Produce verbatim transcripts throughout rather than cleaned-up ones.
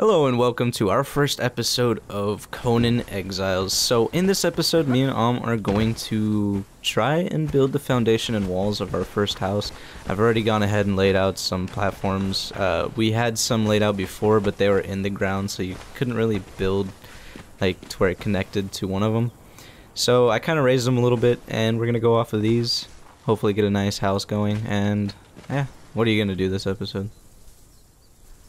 Hello and welcome to our first episode of Conan Exiles. So in this episode, me and Om are going to try and build the foundation and walls of our first house. I've already gone ahead and laid out some platforms. Uh, we had some laid out before, but they were in the ground, so you couldn't really build like to where it connected to one of them. So I kind of raised them a little bit, and we're going to go off of these, hopefully get a nice house going, and yeah, what are you going to do this episode?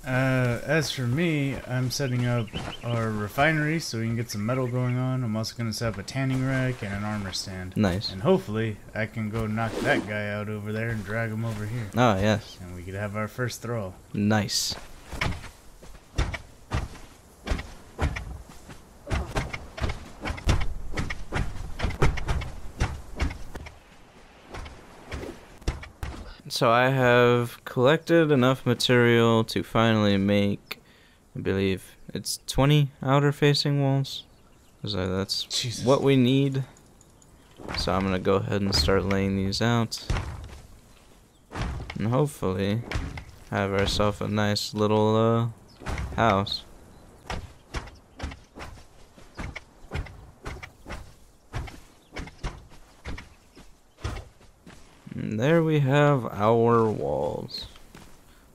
Uh, as for me, I'm setting up our refinery so we can get some metal going on. I'm also going to set up a tanning rack and an armor stand. Nice. And hopefully, I can go knock that guy out over there and drag him over here. Oh, yes. And we could have our first throw. Nice. So I have collected enough material to finally make, I believe, it's twenty outer-facing walls. So that's Jesus. What we need. So I'm going to go ahead and start laying these out. And hopefully have ourselves a nice little uh, house. And there we have our walls.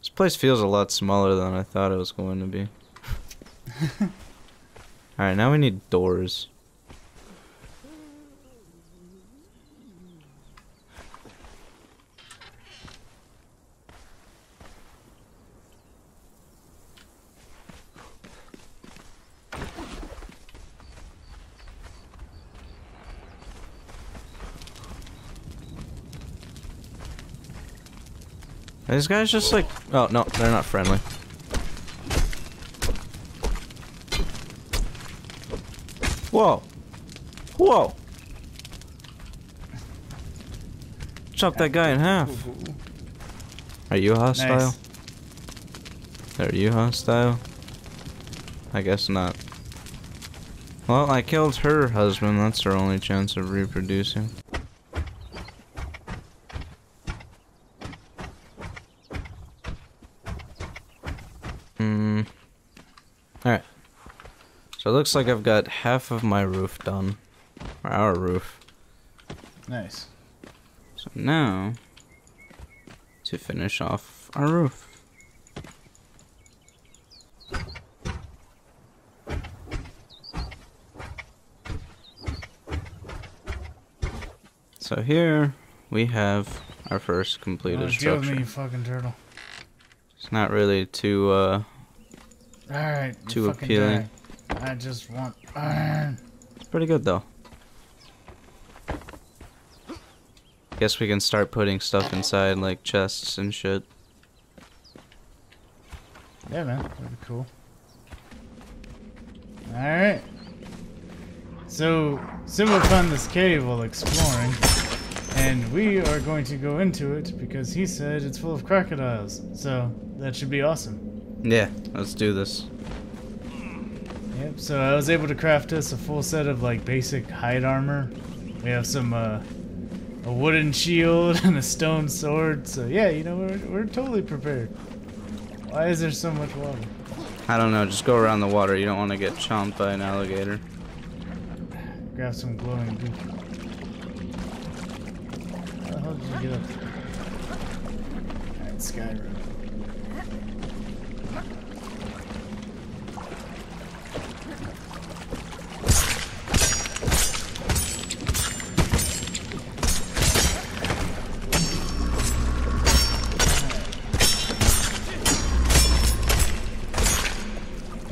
This place feels a lot smaller than I thought it was going to be. Alright, now we need doors. These guys just like, oh no, they're not friendly. Whoa. Whoa. Chop that guy in half. Are you hostile? Nice. Are you hostile? I guess not. Well, I killed her husband. That's her only chance of reproducing. So it looks like I've got half of my roof done. Or our roof. Nice. So now, to finish off our roof. So here, we have our first completed oh, structure. Deal with me, you fucking turtle. It's not really too, uh... Alright, too appealing. Die. I just want iron. It's pretty good though. Guess we can start putting stuff inside like chests and shit. Yeah man, that'd be cool. Alright. So Simba found this cave while exploring, and we are going to go into it because he said it's full of crocodiles. So that should be awesome. Yeah, let's do this. Yep, so I was able to craft us a full set of like basic hide armor. We have some uh, a wooden shield and a stone sword. So yeah, you know, we're we're totally prepared. Why is there so much water? I don't know. Just go around the water. You don't want to get chomped by an alligator. Grab some glowing goop. How the hell did you get up there? All right, Skyrim.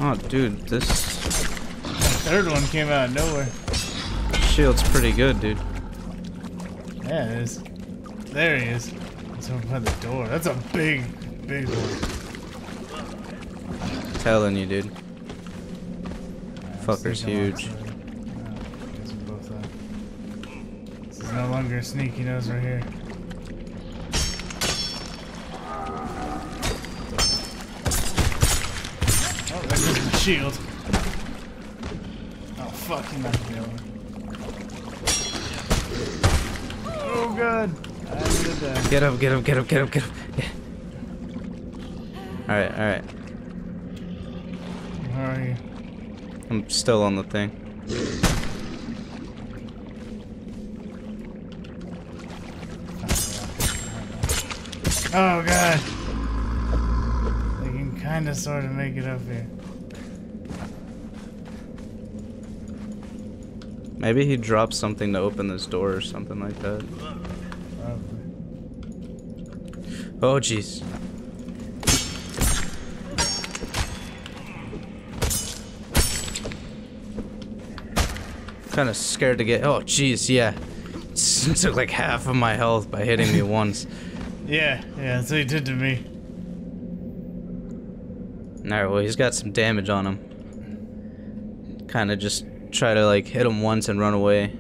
Oh, dude, this... The third one came out of nowhere. Shield's pretty good, dude. Yeah, it is. There he is. It's over by the door. That's a big, big one. I'm telling you, dude. Right, fucker's huge. No, both this is no longer a sneaky nose right here. Shield. Oh fuck, he knocked me over. Oh god. I need to die. Get up, get up, get up, get up, get up. Yeah. Alright, alright. I... I'm still on the thing. Oh god! I can kinda sorta make it up here. Maybe he dropped something to open this door or something like that. Probably. Oh jeez. Kinda scared to get- oh jeez, yeah. It took like half of my health by hitting me once. Yeah, yeah, that's what he did to me. Alright, well he's got some damage on him. Kinda just try to like hit him once and run away.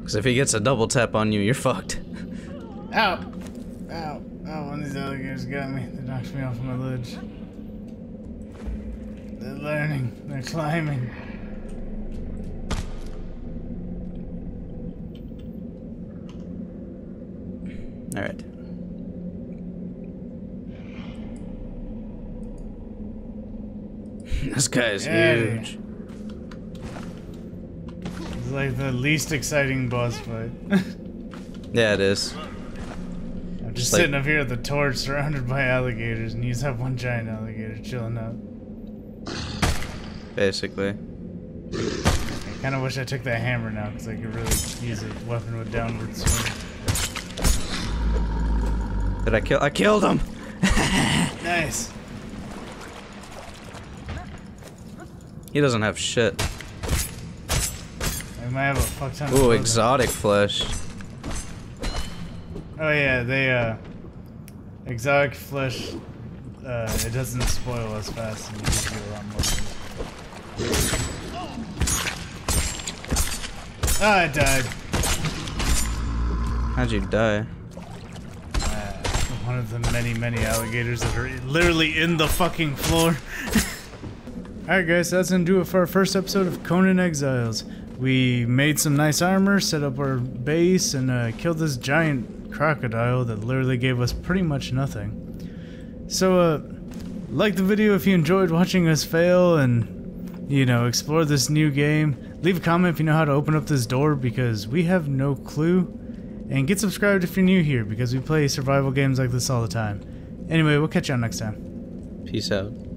Cause if he gets a double tap on you, you're fucked. Ow! Ow! Ow, one of these alligators got me. They knocked me off my ledge. They're learning. They're climbing. All right. This guy is yeah, huge. It's like the least exciting boss fight. Yeah, it is. I'm just like, sitting up here at the torch, surrounded by alligators, and you just have one giant alligator chilling out. Basically. I kind of wish I took that hammer now, because I could really use a weapon with downward swing. Did I kill? I killed him! Nice. He doesn't have shit. I might have a fuck ton of ooh, exotic flesh. Oh yeah, they uh... exotic flesh, uh, it doesn't spoil as fast and you can do a lot more. Ah, I died. How'd you die? One of the many, many alligators that are literally in the fucking floor. Alright guys, so that's gonna do it for our first episode of Conan Exiles. We made some nice armor, set up our base, and uh, killed this giant crocodile that literally gave us pretty much nothing. So, uh, like the video if you enjoyed watching us fail and, you know, explore this new game. Leave a comment if you know how to open up this door because we have no clue. And get subscribed if you're new here, because we play survival games like this all the time. Anyway, we'll catch y'all next time. Peace out.